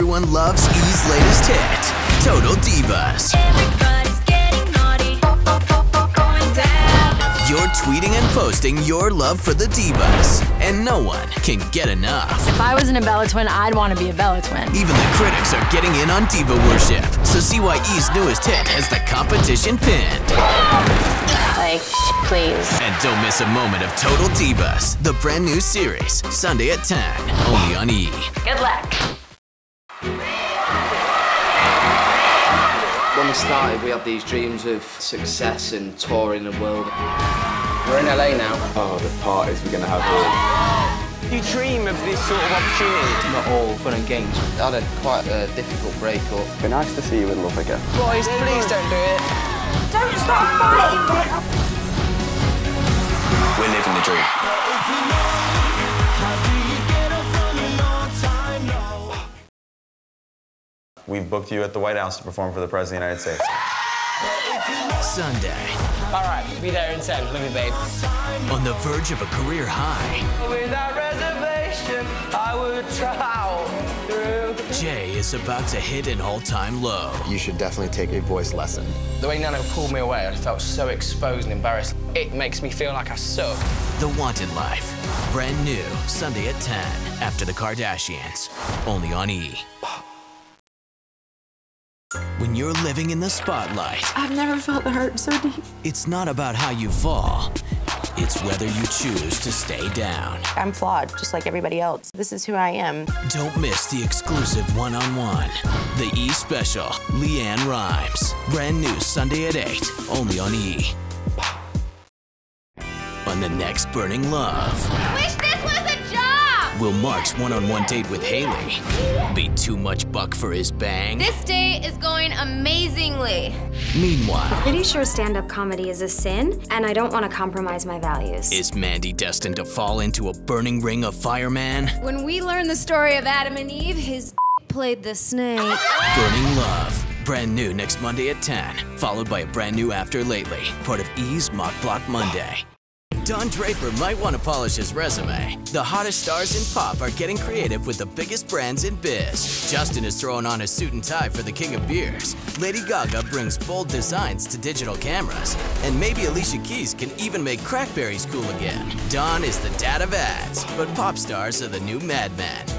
everyone loves E's latest hit, Total Divas. Everybody's getting naughty, going down. You're tweeting and posting your love for the divas, and no one can get enough. If I wasn't a Bella Twin, I'd want to be a Bella Twin. Even the critics are getting in on diva worship, so see why E's newest hit has the competition pinned. Like, please. And don't miss a moment of Total Divas, the brand new series, Sunday at 10, only on E. Good luck. When we started, we had these dreams of success and touring the world. We're in LA now. Oh, the parties we're going to have. You dream of this sort of opportunity. It's not all fun and games. I had quite a difficult breakup. It'd be nice to see you in love again. Boys, please don't do it. Don't stop fighting! We're living the dream. We've booked you at the White House to perform for the President of the United States. Sunday. All right, be there in 10. Love you, babe. On the verge of a career high. Without reservation, I would travel through. Jay is about to hit an all-time low. You should definitely take a voice lesson. The way Nano pulled me away, I felt so exposed and embarrassed. It makes me feel like I suck. The Wanted Life, brand new, Sunday at 10, after the Kardashians, only on E. When you're living in the spotlight... I've never felt the hurt so deep. It's not about how you fall. It's whether you choose to stay down. I'm flawed, just like everybody else. This is who I am. Don't miss the exclusive one-on-one. The E Special, Leanne Rimes. Brand new Sunday at 8, only on E. On the next Burning Love... Wish this was a job! Will Mark's one-on-one date with Hayley be too much buck for his bang? This date is going amazingly. Meanwhile... I'm pretty sure stand-up comedy is a sin, and I don't want to compromise my values. Is Mandy destined to fall into a burning ring of fireman? When we learn the story of Adam and Eve, his played the snake. Burning Love, brand new next Monday at 10, followed by a brand new After Lately, part of E's Mock Block Monday. Don Draper might want to polish his resume. The hottest stars in pop are getting creative with the biggest brands in biz. Justin is throwing on a suit and tie for the King of Beers. Lady Gaga brings bold designs to digital cameras. And maybe Alicia Keys can even make Crackberries cool again. Don is the dad of ads, but pop stars are the new madmen.